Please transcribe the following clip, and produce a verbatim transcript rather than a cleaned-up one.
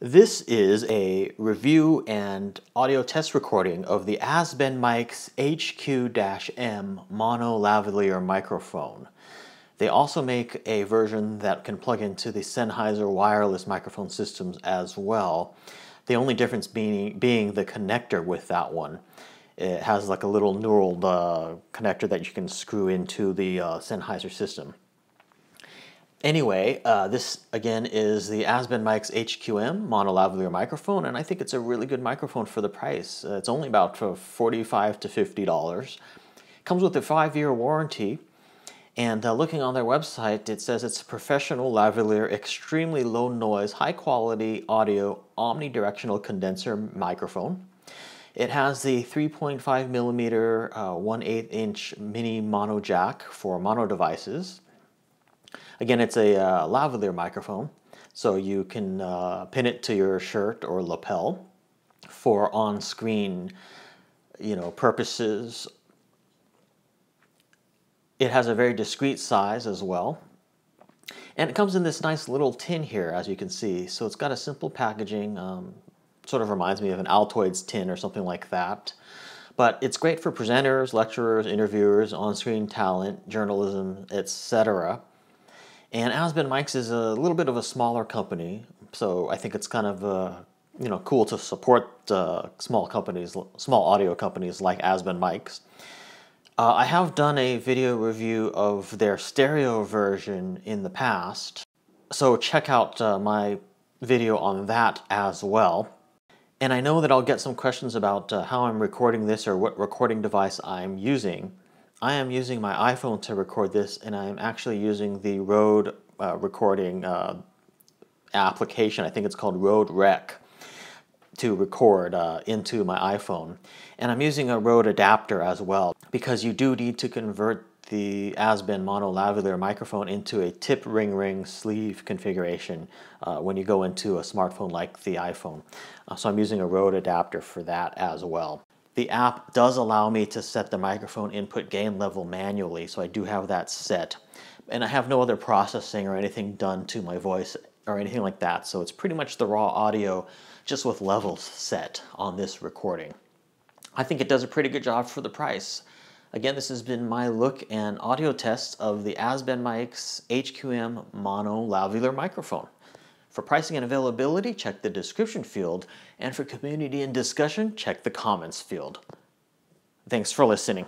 This is a review and audio test recording of the Aspen Mics H Q M mono lavalier microphone. They also make a version that can plug into the Sennheiser wireless microphone systems as well. The only difference being, being the connector with that one. It has like a little knurled uh, connector that you can screw into the uh, Sennheiser system. Anyway, uh, this again is the Aspen Mics H Q M mono lavalier microphone, and I think it's a really good microphone for the price. Uh, it's only about for forty-five to fifty dollars. Comes with a five-year warranty, and uh, looking on their website, it says it's professional lavalier, extremely low noise, high quality audio, omnidirectional condenser microphone. It has the three point five millimeter uh, one eighth inch mini mono jack for mono devices. Again, it's a uh, lavalier microphone, so you can uh, pin it to your shirt or lapel for on-screen, you know, purposes. It has a very discreet size as well, and it comes in this nice little tin here, as you can see. So it's got a simple packaging, um, sort of reminds me of an Altoids tin or something like that. But it's great for presenters, lecturers, interviewers, on-screen talent, journalism, et cetera. And Aspen Mics is a little bit of a smaller company, so I think it's kind of uh, you know, cool to support uh, small companies, small audio companies like Aspen Mics. Uh, I have done a video review of their stereo version in the past, so check out uh, my video on that as well. And I know that I'll get some questions about uh, how I'm recording this or what recording device I'm using. I am using my iPhone to record this, and I am actually using the Røde uh, recording uh, application. I think it's called Røde Rec to record uh, into my iPhone. And I'm using a Røde adapter as well, because you do need to convert the Aspen mono lavalier microphone into a tip ring ring sleeve configuration uh, when you go into a smartphone like the iPhone. Uh, so I'm using a Røde adapter for that as well. The app does allow me to set the microphone input gain level manually, so I do have that set. And I have no other processing or anything done to my voice or anything like that, so it's pretty much the raw audio just with levels set on this recording. I think it does a pretty good job for the price. Again, this has been my look and audio test of the Aspen Mics H Q M mono lavalier microphone. For pricing and availability, check the description field, and for community and discussion, check the comments field. Thanks for listening.